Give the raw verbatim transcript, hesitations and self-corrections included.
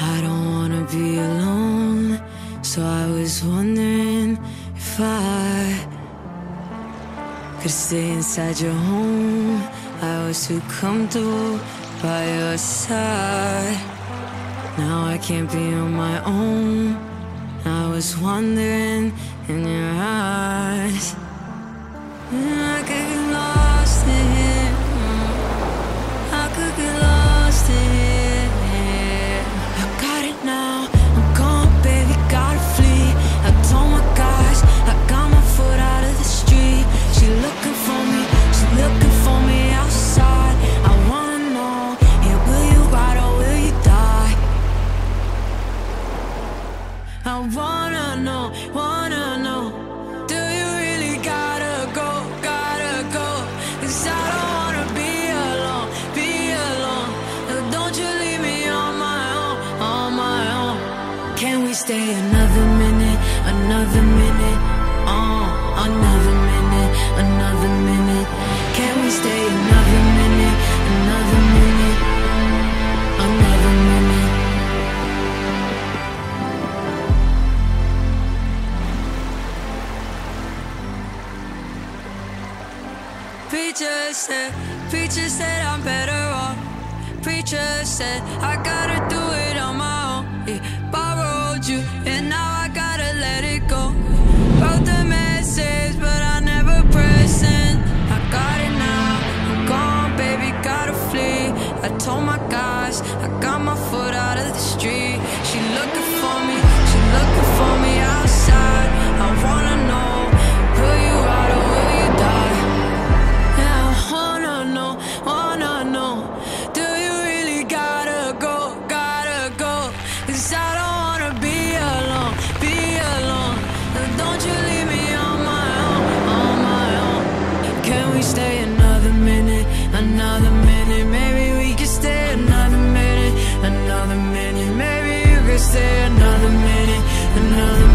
I don't wanna be alone, so I was wondering if I could stay inside your home. I was too comfortable by your side. Now I can't be on my own. I was wondering in your eyes, and I could get lost in it. I could get lost in it. I got it now. I'm gone, baby, gotta flee. I told my guys I got my foot out of the street. She looking for me, she looking for me outside. I wanna know, yeah, will you ride or will you die? I wanna know, wanna know. Stay another minute, another minute, oh, another minute, another minute. Can we stay another minute, another minute, another minute? Preacher said, preacher said I'm better off. Preacher said I gotta do it on my own. Yeah, borrow. You, and now I gotta let it go. Wrote the message, but I never present. I got it now, I'm gone, baby, gotta flee. I told my guys, I got my foot out of the street. She looking for me, she looking for me outside. I wanna know, will you ride or will you die? Yeah, I wanna know, wanna know. Do you really gotta go, gotta go? 'Cause I don't stay another minute, another minute. Maybe we could stay another minute, another minute. Maybe you could stay another minute, another minute.